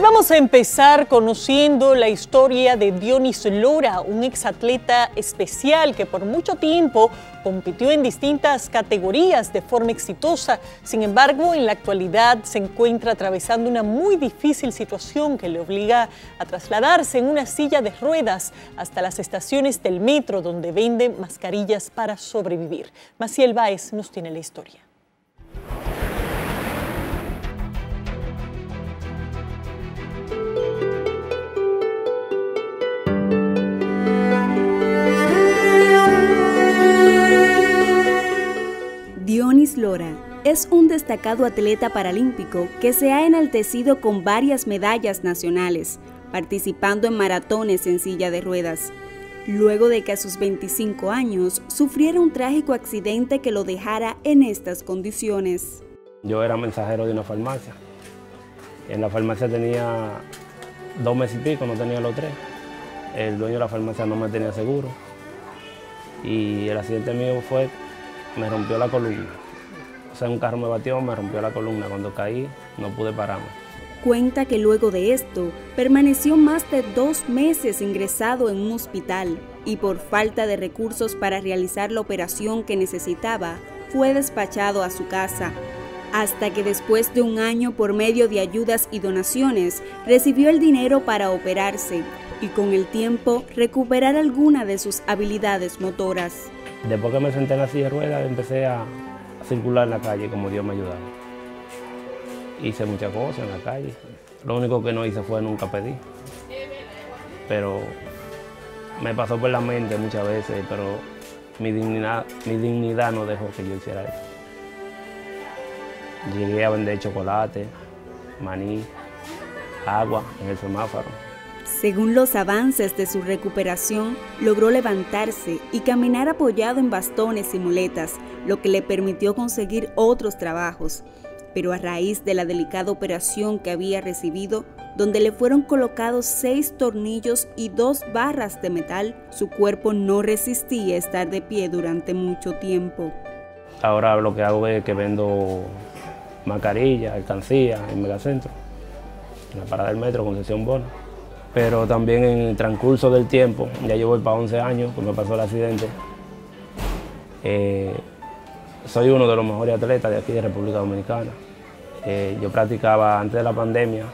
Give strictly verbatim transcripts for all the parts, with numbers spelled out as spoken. Hoy vamos a empezar conociendo la historia de Dionis Lora, un exatleta especial que por mucho tiempo compitió en distintas categorías de forma exitosa. Sin embargo, en la actualidad se encuentra atravesando una muy difícil situación que le obliga a trasladarse en una silla de ruedas hasta las estaciones del metro donde venden mascarillas para sobrevivir. Massiel Báez nos tiene la historia. Dionis Lora es un destacado atleta paralímpico que se ha enaltecido con varias medallas nacionales, participando en maratones en silla de ruedas, luego de que a sus veinticinco años sufriera un trágico accidente que lo dejara en estas condiciones. Yo era mensajero de una farmacia. En la farmacia tenía dos meses y pico, no tenía los tres. El dueño de la farmacia no me tenía seguro. Y el accidente mío fue... me rompió la columna, o sea, un carro me batió, me rompió la columna, cuando caí no pude pararme. Cuenta que luego de esto, permaneció más de dos meses ingresado en un hospital y por falta de recursos para realizar la operación que necesitaba, fue despachado a su casa, hasta que después de un año por medio de ayudas y donaciones, recibió el dinero para operarse y con el tiempo recuperar alguna de sus habilidades motoras. Después que me senté en la silla de ruedas, empecé a circular en la calle como Dios me ayudaba. Hice muchas cosas en la calle. Lo único que no hice fue nunca pedir. Pero me pasó por la mente muchas veces, pero mi dignidad, mi dignidad no dejó que yo hiciera eso. Llegué a vender chocolate, maní, agua en el semáforo. Según los avances de su recuperación, logró levantarse y caminar apoyado en bastones y muletas, lo que le permitió conseguir otros trabajos. Pero a raíz de la delicada operación que había recibido, donde le fueron colocados seis tornillos y dos barras de metal, su cuerpo no resistía estar de pie durante mucho tiempo. Ahora lo que hago es que vendo mascarillas, alcancías en Megacentro, en la parada del metro, Concesión Bona. Pero también en el transcurso del tiempo, ya llevo para once años, que me pasó el accidente, eh, soy uno de los mejores atletas de aquí de República Dominicana. Eh, yo practicaba, antes de la pandemia,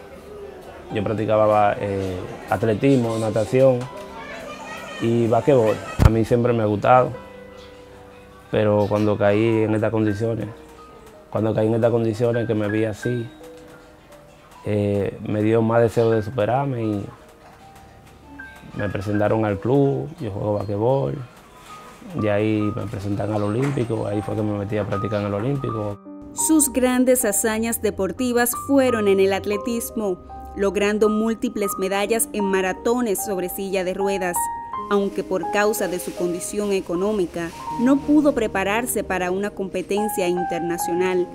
yo practicaba eh, atletismo, natación y basquetbol. A mí siempre me ha gustado, pero cuando caí en estas condiciones, cuando caí en estas condiciones que me vi así, eh, me dio más deseo de superarme y... me presentaron al club, yo juego basquetbol, de ahí me presentan al Olímpico, ahí fue que me metí a practicar en el Olímpico. Sus grandes hazañas deportivas fueron en el atletismo, logrando múltiples medallas en maratones sobre silla de ruedas, aunque por causa de su condición económica no pudo prepararse para una competencia internacional,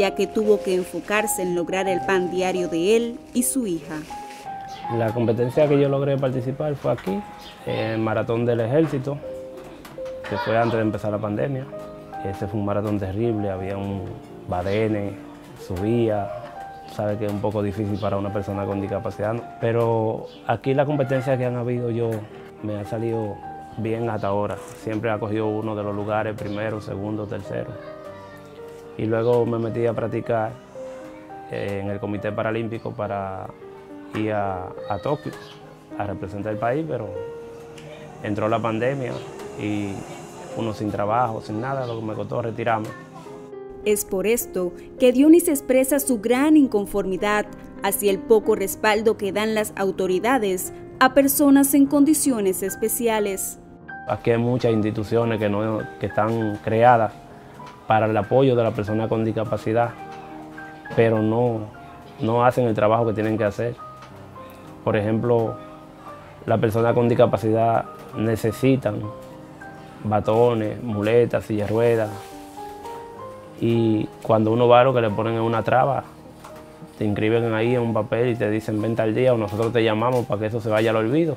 ya que tuvo que enfocarse en lograr el pan diario de él y su hija. La competencia que yo logré participar fue aquí, en el Maratón del Ejército, que fue antes de empezar la pandemia. Ese fue un maratón terrible, había un badene, subía, sabe que es un poco difícil para una persona con discapacidad, ¿no? Pero aquí la competencia que han habido yo me ha salido bien hasta ahora. Siempre ha cogido uno de los lugares, primero, segundo, tercero. Y luego me metí a practicar en el Comité Paralímpico para ir a, a Tokio, a representar el país, pero entró la pandemia y uno sin trabajo, sin nada, lo que me costó retirarme. Es por esto que Dionis expresa su gran inconformidad hacia el poco respaldo que dan las autoridades a personas en condiciones especiales. Aquí hay muchas instituciones que, no, que están creadas para el apoyo de la persona con discapacidad, pero no, no hacen el trabajo que tienen que hacer. Por ejemplo, la persona con discapacidad necesitan batones, muletas, sillas de ruedas, y cuando uno va, lo que le ponen es una traba, te inscriben ahí en un papel y te dicen ven tal día o nosotros te llamamos para que eso se vaya al olvido.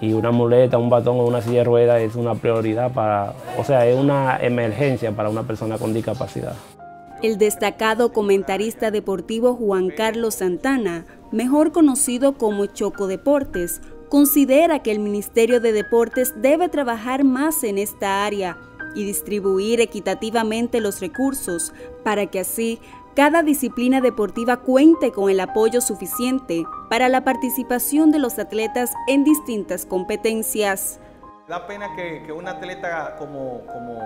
Y una muleta, un batón o una silla de ruedas es una prioridad para, o sea, es una emergencia para una persona con discapacidad. El destacado comentarista deportivo Juan Carlos Santana mejor conocido como Choco Deportes, considera que el Ministerio de Deportes debe trabajar más en esta área y distribuir equitativamente los recursos para que así cada disciplina deportiva cuente con el apoyo suficiente para la participación de los atletas en distintas competencias. Da pena que, que un atleta como, como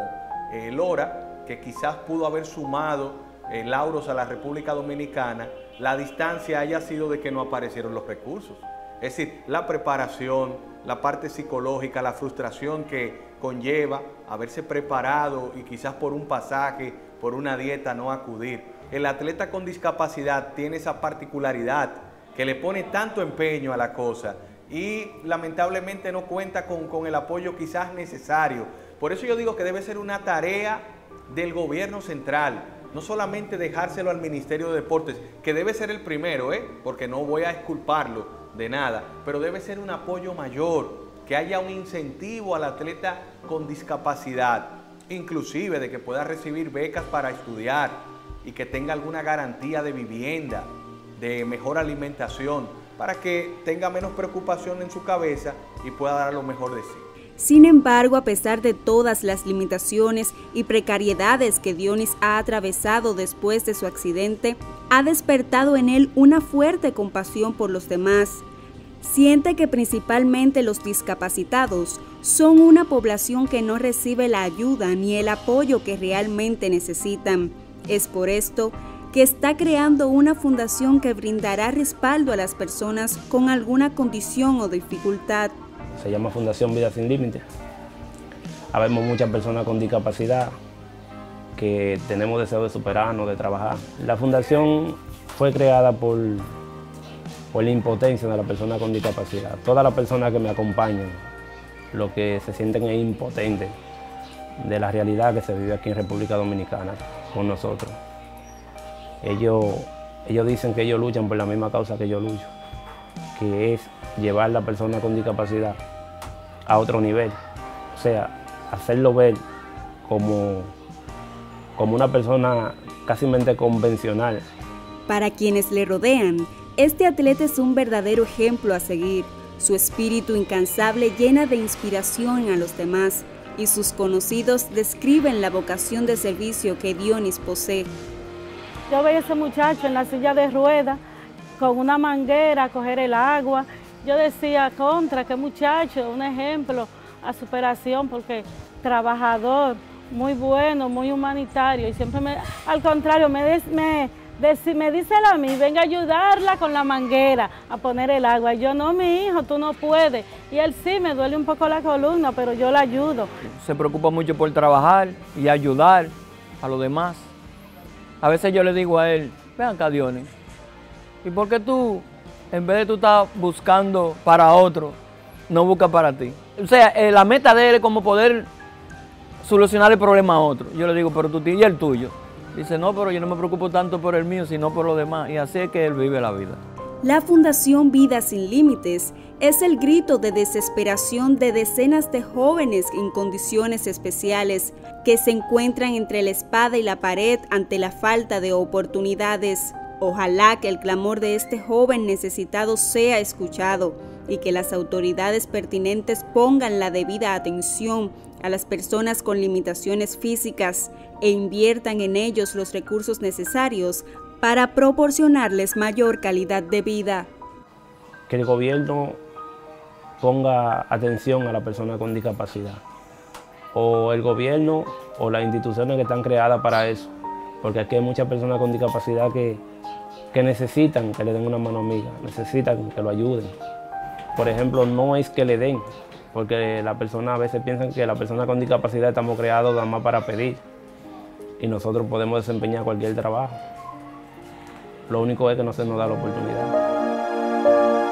eh, Lora, que quizás pudo haber sumado eh, lauros a la República Dominicana, la distancia haya sido de que no aparecieron los recursos. Es decir, la preparación, la parte psicológica, la frustración que conlleva haberse preparado y quizás por un pasaje, por una dieta no acudir. El atleta con discapacidad tiene esa particularidad que le pone tanto empeño a la cosa y lamentablemente no cuenta con, con el apoyo quizás necesario. Por eso yo digo que debe ser una tarea del gobierno central, no solamente dejárselo al Ministerio de Deportes, que debe ser el primero, ¿eh? Porque no voy a exculparlo de nada, pero debe ser un apoyo mayor, que haya un incentivo al atleta con discapacidad, inclusive de que pueda recibir becas para estudiar y que tenga alguna garantía de vivienda, de mejor alimentación, para que tenga menos preocupación en su cabeza y pueda dar lo mejor de sí. Sin embargo, a pesar de todas las limitaciones y precariedades que Dionis ha atravesado después de su accidente, ha despertado en él una fuerte compasión por los demás. Siente que principalmente los discapacitados son una población que no recibe la ayuda ni el apoyo que realmente necesitan. Es por esto que está creando una fundación que brindará respaldo a las personas con alguna condición o dificultad. Se llama Fundación Vida Sin Límites. Habemos muchas personas con discapacidad que tenemos deseo de superarnos, de trabajar. La fundación fue creada por, por la impotencia de la persona con discapacidad. Todas las personas que me acompañan, lo que se sienten es impotentes de la realidad que se vive aquí en República Dominicana con nosotros. Ellos, ellos dicen que ellos luchan por la misma causa que yo lucho, que es llevar a la persona con discapacidad a otro nivel. O sea, hacerlo ver como, como una persona casi mente convencional. Para quienes le rodean, este atleta es un verdadero ejemplo a seguir. Su espíritu incansable llena de inspiración a los demás y sus conocidos describen la vocación de servicio que Dionis posee. Yo veía a ese muchacho en la silla de ruedas, con una manguera a coger el agua. Yo decía, contra, qué muchacho, un ejemplo a superación, porque trabajador, muy bueno, muy humanitario. Y siempre, me, al contrario, me, des, me, des, me dice a mí, venga a ayudarla con la manguera a poner el agua. Y yo, no, mi hijo, tú no puedes. Y él sí, me duele un poco la columna, pero yo la ayudo. Se preocupa mucho por trabajar y ayudar a los demás. A veces yo le digo a él, vean acá, Dionis, ¿y por qué tú, en vez de tú estar buscando para otro, no buscas para ti? O sea, eh, la meta de él es como poder solucionar el problema a otro. Yo le digo, pero tú tienes el tuyo. Dice, no, pero yo no me preocupo tanto por el mío, sino por los demás. Y así es que él vive la vida. La Fundación Vida Sin Límites es el grito de desesperación de decenas de jóvenes en condiciones especiales que se encuentran entre la espada y la pared ante la falta de oportunidades. Ojalá que el clamor de este joven necesitado sea escuchado y que las autoridades pertinentes pongan la debida atención a las personas con limitaciones físicas e inviertan en ellos los recursos necesarios para proporcionarles mayor calidad de vida. Que el gobierno ponga atención a la persona con discapacidad, o el gobierno o las instituciones que están creadas para eso, porque aquí hay muchas personas con discapacidad que, que necesitan que le den una mano amiga, necesitan que lo ayuden. Por ejemplo, no es que le den, porque la persona a veces piensan que la persona con discapacidad estamos creados nada más para pedir y nosotros podemos desempeñar cualquier trabajo. Lo único es que no se nos da la oportunidad.